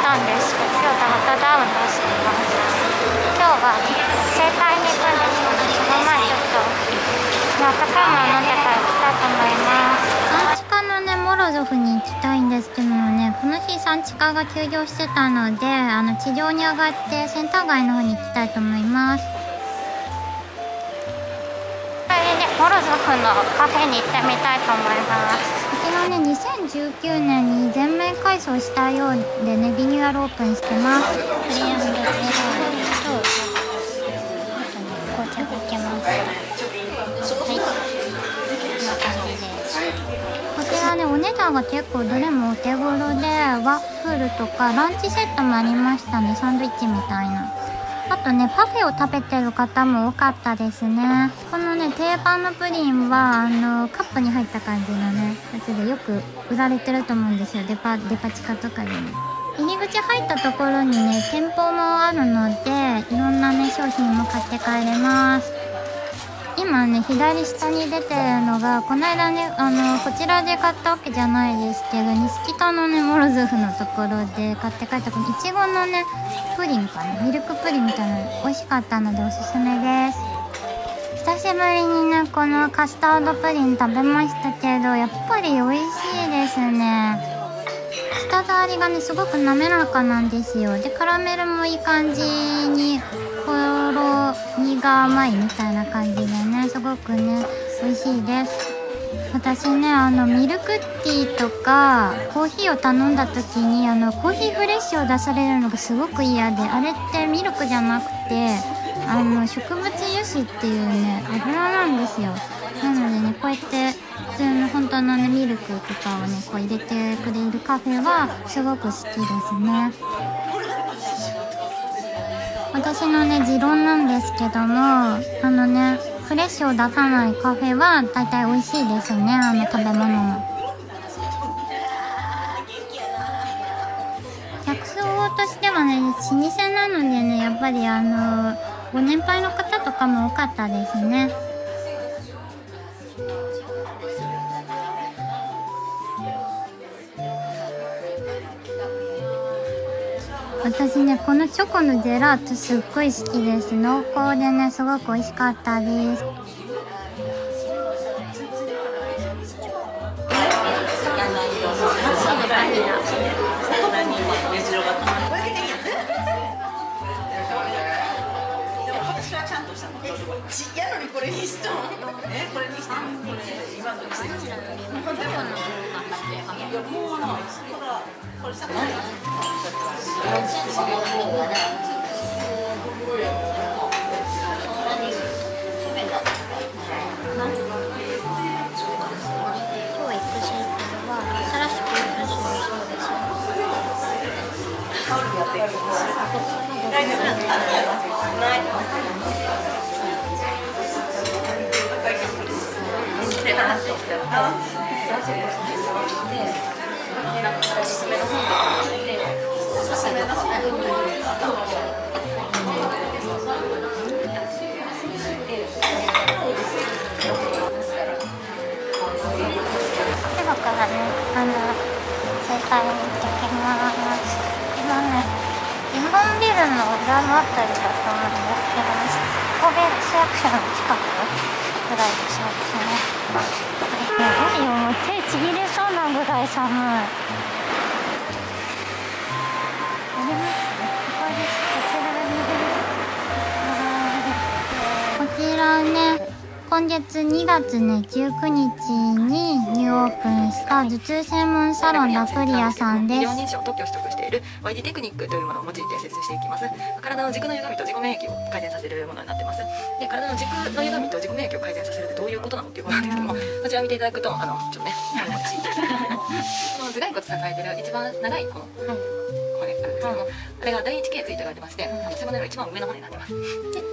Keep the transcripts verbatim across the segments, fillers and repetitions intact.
たんですけど、今日たまたダウン出しています。今日は整体に行くんですけど、その前ちょっと温かいもの飲んでから行きたいと思います。産地科のね、モロゾフに行きたいんですけどもね、この日産地科が休業してたので、あの地上に上がってセンター街の方に行きたいと思います。モロゾフのカフェに行ってみたいと思います。昨日ねにせんじゅうきゅうねんに全面改装したようでね、リニューアルオープンしてます。クリアムドテラーと紅茶がいけます。はい、こんな感じです。こちらねお値段が結構どれもお手頃で、ワッフルとかランチセットもありましたね。サンドイッチみたいな。あとね、パフェを食べてる方も多かったですね。このね、定番のプリンは、あの、カップに入った感じのね、やつでよく売られてると思うんですよ。デパ、デパ地下とかでね。入り口入ったところにね、店舗もあるので、いろんなね、商品も買って帰れます。今ね、左下に出てるのが、この間ね、あの、こちらで買ったわけじゃないですけど、西北のね、モロゾフのところで買って帰った、このいちごのね、プリンかな、ミルクプリンみたいなの美味しかったのでおすすめです。久しぶりにねこのカスタードプリン食べましたけど、やっぱり美味しいですね。舌触りがねすごく滑らかなんですよ。でカラメルもいい感じにほろ苦甘いみたいな感じでね、すごくね美味しいです。私ねあのミルクティーとかコーヒーを頼んだ時にあのコーヒーフレッシュを出されるのがすごく嫌で、あれってミルクじゃなくてあの植物油脂っていうね油なんですよ。なのでねこうやって普通の本当のねミルクとかをねこう入れてくれるカフェはすごく好きですね。私のね持論なんですけども、あのねフレッシュを出さないカフェは大体美味しいですよね、あの食べ物も。薬草としてはね老舗なのでね、やっぱりあのご年配の方とかも多かったですね。私ねこのチョコのジェラートすっごい好きです。濃厚でねすごく美味しかったです。今月にがつねじゅうくにちにニューオープンした頭痛専門サロンラクリアさんです。医療認証特許を取得している ワイディー テクニックというものを用いて施術していきます。体の軸の歪みと自己免疫を改善させるものになってます。で体の軸の歪みと自己免疫を改善させるってどういうことなのっていうことなんですけども、こちら見ていただくとあのちょっとねこの頭蓋骨支えてる一番長いこの、はい、これあるんですけども、あれが第一頸椎と言われまして、あの背骨の一番上の方になってます。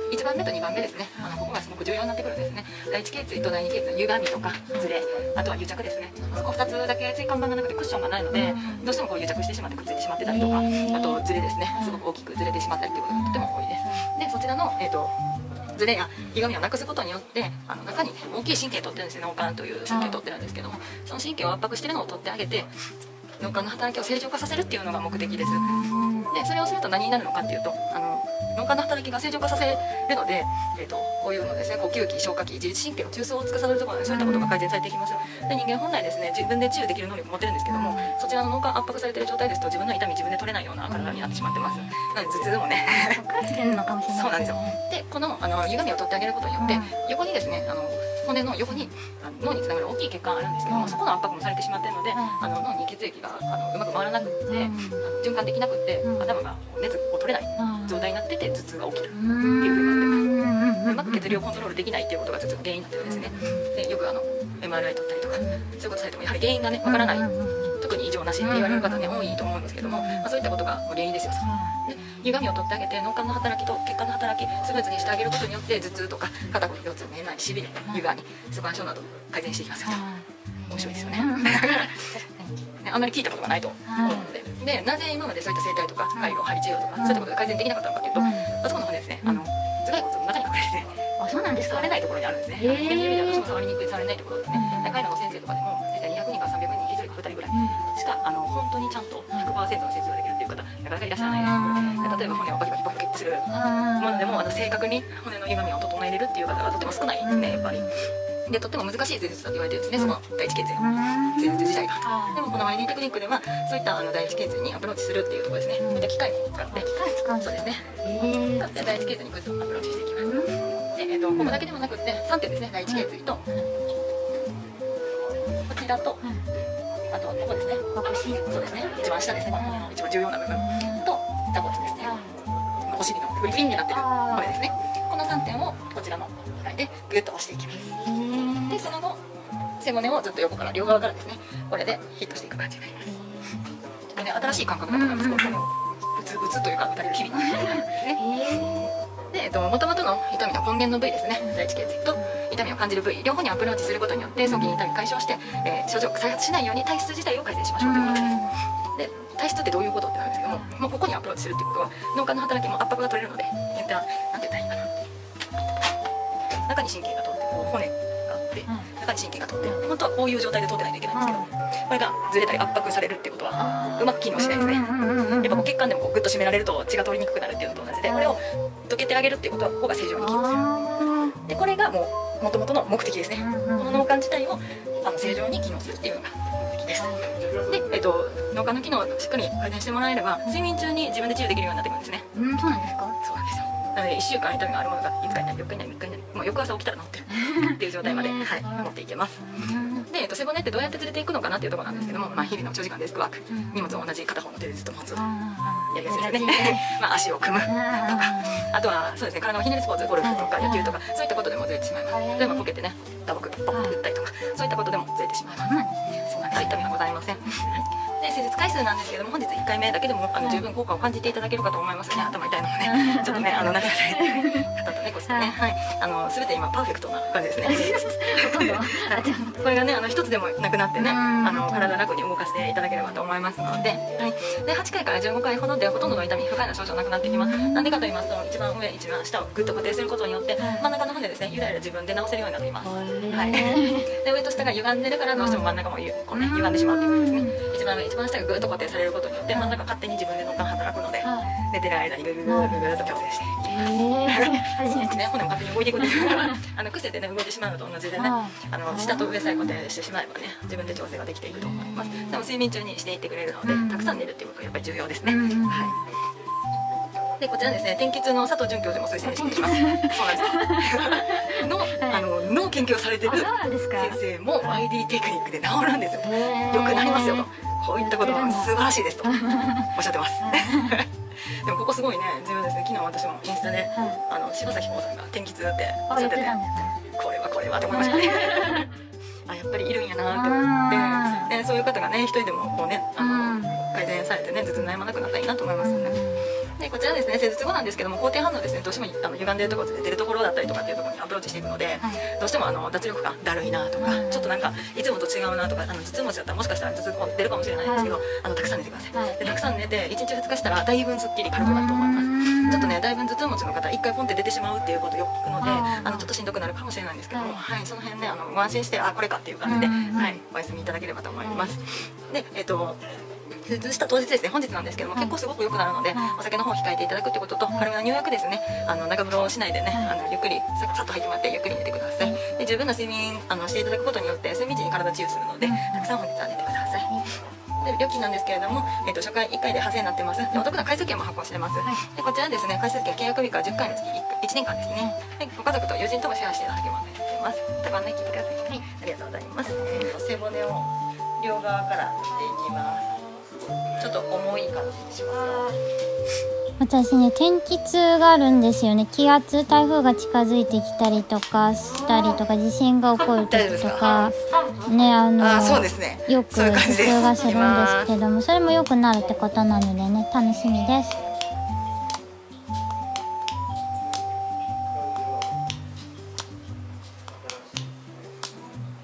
いちばんめとにばんめですね、あのここがすごく重要になってくるんですね。第一頸椎と第二頸椎の歪みとかずれ、あとは癒着ですね。そこふたつだけ椎間板がなくてクッションがないので、どうしてもこう癒着してしまってくっついてしまってたりとか、あとずれですね、すごく大きくずれてしまったりということがとても多いです。でそちらの、えーとズレや歪みをなくすことによって、あの中に大きい神経を取ってるんですね、脳幹という神経を取ってるんですけども、その神経を圧迫してるのを取ってあげて、脳幹の働きを正常化させるっていうのが目的です。でそれをすると何になるのかっていうと、あの脳幹の働きが正常化させるので、えー、とこういうのですね、呼吸器、消化器、自律神経の中枢を司るところでそういったことが改善されていきます。で人間本来ですね、自分で治癒できる能力を持ってるんですけども、そちらの脳幹圧迫されてる状態ですと自分の痛み自分で取れないような体になってしまってます。なので頭痛もねそうなんですよ。でこのあの歪みを取ってあげることによって、横にですね、あの骨の横に脳につながる大きい血管があるんですけども、そこの圧迫もされてしまってるので、あの脳に血液があのうまく回らなくて、あの循環できなくって頭が熱を取れない状態になってて頭痛が起きるっていうふうになってます。うまく血流をコントロールできないっていうことが頭痛の原因になってるんですね。でよくあの エムアールアイ 取ったりとかそういうことされてもやはり原因がねわからない、特に異常なしって言われる方ね多いと思うんですけども、まあ、そういったことが原因ですよ。歪みを取ってあげて脳幹の働きと血管の働きスムーズにしてあげることによって、頭痛とか肩こり、腰痛、めまい、しびれ、ゆがみ、スパン症など改善していきますよと。面白いですよね。あんまり聞いたことがないと思うので、でなぜ今までそういった整体とか回路、針治療とかそういったことが改善できなかったのかというと、あそこの骨ですね、あの頭蓋骨の中に隠れてて、あ、そうなんですか。触れないところにあるんですね。逆に言うと触りにくい、触れないところですね。回路の先生とかでも大体にひゃくにんからさんびゃくにんにひとりかふたりぐらいしかあの本当にちゃんと ひゃくパーセント の施術ができるっていう方なかなかいらっしゃらないです。例えば骨をバキバキバキするものでも、あの正確に骨の歪みを整えれるっていう方がとても少ないですね、やっぱり。でとっても難しい施術だと言われてるんですね、その第一頸椎施術自体が。でもこのマリニーテクニックではそういったあの第一頸椎にアプローチするっていうところですね。こういった機械を使って、そうですね、第一頸椎にグッとアプローチしていきます。で、えっと、ここだけでもなくてさんてんですね、第一頸椎とこちらと、あとはここですね、そうですね、一番下ですね、一番重要な部分座骨ですね、お尻のフリフリになってるこれですね、このさんてんをこちらの機械でグッと押していきます。でその後背骨をずっと横から両側からですね、これでヒットしていく感じになります。ちょっとね、新しい感覚だと思います。このうつうつというか打たれる日々ですね。で、えっと、元々の痛みの根源の部位ですね、第一頸椎と痛みを感じる部位両方にアプローチすることによって早期に痛み解消して、えー、症状再発しないように体質自体を改善しましょうということです。で体質ってどういうことってなるんですけども、まあ、ここにアプローチするっていうことは脳幹の働きも圧迫が取れるので、一旦何て言ったらいいかな、中に神経が通ってこう骨があって、うん、中に神経が通って本当はこういう状態で通ってないといけないんですけど、これがずれたり圧迫されるってことはうまく機能しないですね。やっぱこう血管でもこうグッと締められると血が通りにくくなるっていうのと同じで、これをどけてあげるっていうことはここが正常に機能する。でこれがもう元々の目的ですね。この脳幹自体をあの正常に機能するっていうのが目的です。で、えっと、脳幹の機能をしっかり改善してもらえれば睡眠中に自分で治癒できるようになってくるんですね。うん、そうなんですか。そうなんですよ。なのでいっしゅうかん痛みがあるものがいつかになり、よっかになり、みっかになり、もう翌朝起きたら治ってるっていう状態まで、はい、持っていけます。で、えっと、背骨ってどうやって連れていくのかなっていうところなんですけども、まあ、日々の長時間デスクワーク、荷物を同じ片方の手でずっと持つ、やりやすいですね。まあ足を組むとか、あとはそうですね、体をひねるスポーツ、ゴルフとか野球とかそういったことでもずれてしまいます。例えばこけてね、打撲ポッと打ったりとかそういったことでもずれてしまいます。そんな痛みはございません。で施術回数なんですけども、本日いっかいめだけでもあの十分効果を感じていただけるかと思いますね。頭痛いのもね、ちょっとね、あの中で肩とね腰とね、はい、あの全て今パーフェクトな感じですね。ほとんどこれがね、あの一つでもなくなってね、あの体楽に動かしていただければと思いますので、はい、ではちかいからじゅうごかいほどでほとんどの痛み、不快な症状なくなってきます。なんでかと言いますと、一番上一番下をグッと固定することによって真ん中の骨ですね、ゆらゆら自分で直せるようになっています。はい。で上と下が歪んでるからどうしても真ん中もこうね歪んでしまうということですね。一番上一番下がグッと固定されることによって真ん中勝手に自分で脳幹働くので、寝てる間にグググググと矯正していきます。そうですね、骨も勝手に動いていくんですけど、あの癖でね動いてしまうのと同じでね、あの下と上さえ固定してしまえばね、自分で調整ができていくと思います。でも睡眠中にしていってくれるので、たくさん寝るっていうことがやっぱり重要ですね。はい。でこちらですね、天気痛の佐藤准教授も推薦しています。の脳研究をされてる先生も アイディー テクニックで治るんですよ。良くなりますよと、こういったことは素晴らしいですとおっしゃってます。でもここすごいね、自分ですね、昨日私もインスタであの柴咲コウさんが天気痛っておっしゃってて、これはこれはと思いましたね。あ、やっぱりいるんやなって思って、でそういう方がね一人でもこうね、あの改善されてね、頭痛悩まなくなったらいいなと思いますよね。でこちらですね、施術後なんですけども、後天反応ですね、どうしてもあの歪んでるところで出るところだったりとかっていうところにアプローチしていくので、はい、どうしてもあの脱力がだるいなとか、はい、ちょっとなんかいつもと違うなとか、あの頭痛持ちだったらもしかしたら頭痛出るかもしれないんですけど、はい、あのたくさん寝てください、はい、でたくさん寝ていちにちふつかしたらだいぶんすっきり軽くなると思います。ちょっとね、だいぶ頭痛持ちの方いっかいポンって出てしまうっていうことよく聞くので、あのちょっとしんどくなるかもしれないんですけども、はい、その辺ね、あの安心して、あ、これかっていう感じで、はい、お休みいただければと思います。でえっと崩した当日ですね、本日なんですけども、結構すごく良くなるので、お酒の方を控えていただくということと、軽めの入浴ですね、あの中室市内でね、あのゆっくりさっと入ってもらってゆっくり寝てください。で、十分な睡眠あのしていただくことによって睡眠時に体治癒するので、たくさん本日は寝てください。料金なんですけれども、えっと初回いっかいではっせんえんになってます。で、お得な回数券も発行してます。で、こちらですね、回数券契約日からじゅっかいの月いちねんかんですね。で、ご家族と友人ともシェアしていただけます。多分ね、聞いてください。はい、ありがとうございます。えっと背骨を両側から取っていきます。ちょっと重い感じにします。私ね、天気痛があるんですよね。気圧、台風が近づいてきたりとかしたりとか、地震が起こる時とかね、あの、あ、そうですね、よく頭痛がするんですけども、それも良くなるってことなのでね、楽しみです。不思議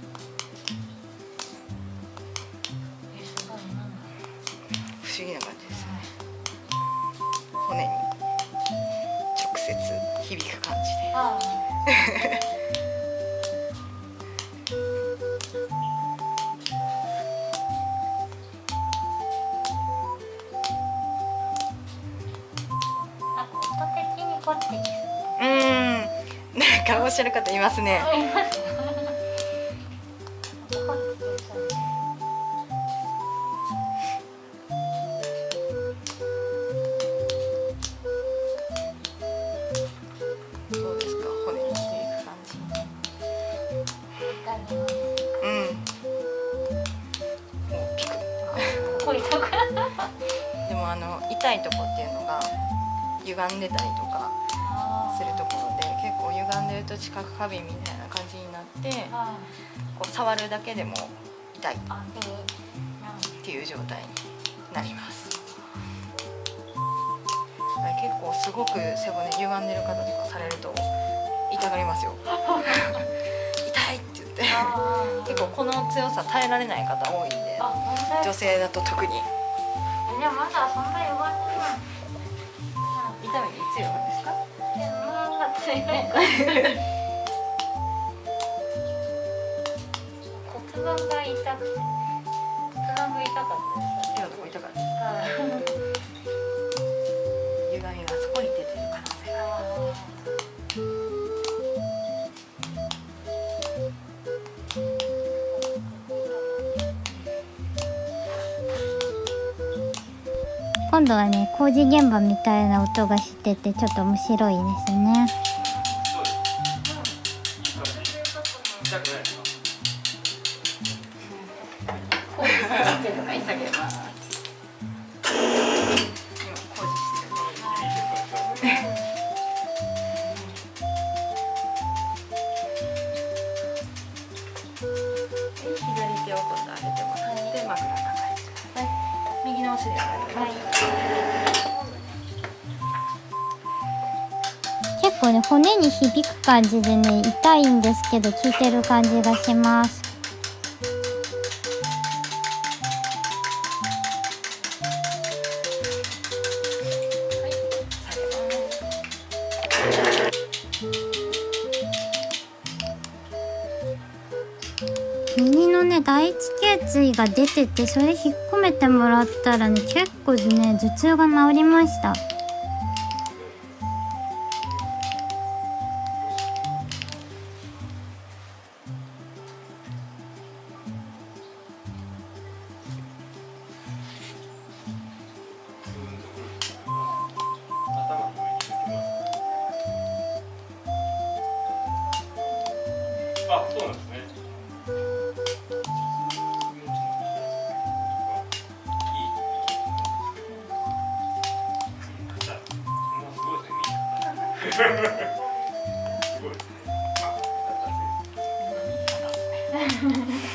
な感じですね。骨に直接響く感じでうん、なんかおっしゃる方いますね。でもあの痛いとこっていうのが歪んでたりとかするところで、結構歪んでると知覚過敏みたいな感じになって、こう触るだけでも痛いっていう状態になります。結構すごく背骨歪んでる方とかされると痛がりますよ。痛いって言って結構この強さ耐えられない方多いんで、女性だと特に。でもまだそんな弱いな。痛み強いですか？いや、まだ強い。骨盤が痛くて、骨盤が痛かったです。手のとこ痛かった。歪みがそこに出てる可能性があります。今度はね、工事現場みたいな音がしてて、ちょっと面白いですね。左手を今度上げてもらって、枕高い。右の足で上がります。結構ね、骨に響く感じでね、痛いんですけど、効いてる感じがします。右のね、第一頸椎が出てて、それ引っ込めてもらったらね、結構ね、頭痛が治りました。あ、そうなんですね。すごいですね。や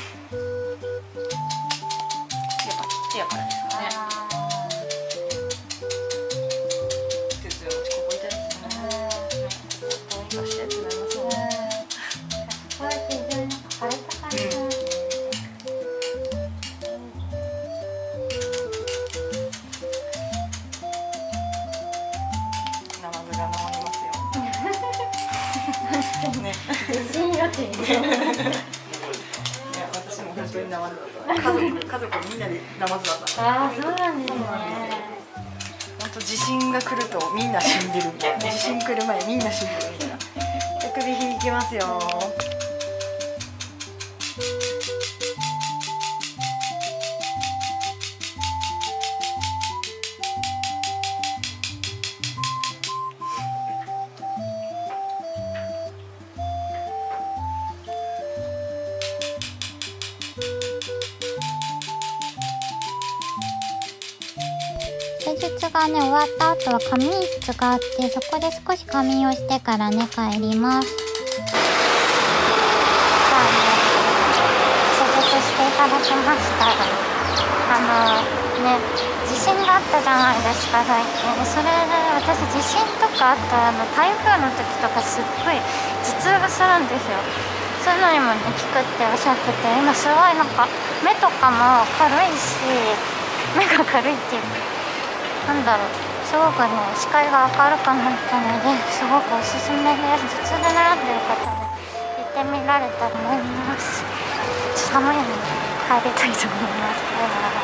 っぱきついやからですかね。鉄の落ちこぼれたりするね。どうにかしてつながそう。こうやって自分の晴れた感じ。ナマズが治ります。ね、自信がついて。いや、私も本当緒にナマズ家族家族みんなでナマズだった。ああ、そうなんですね。本当地震が来るとみんな死んでるみたいな、地震来る前みんな死んでるみたいな。首引きますよ。施術がね終わった後は仮眠室があって、そこで少し仮眠をしてからね帰ります。じゃあね、施術していただきましたが、あのね地震があったじゃないですか最近。それで私地震とかあったあの台風の時とかすっごい頭痛がするんですよ。そういうのにもね効くっておっしゃってて、今すごいなんか目とかも軽いし、目が軽いっていうか、なんだろう、すごくね視界が明るくなったので、すごくおすすめです。頭痛で悩んでる方も行ってみられたと思います。ちょっと寒いので帰りたいと思います。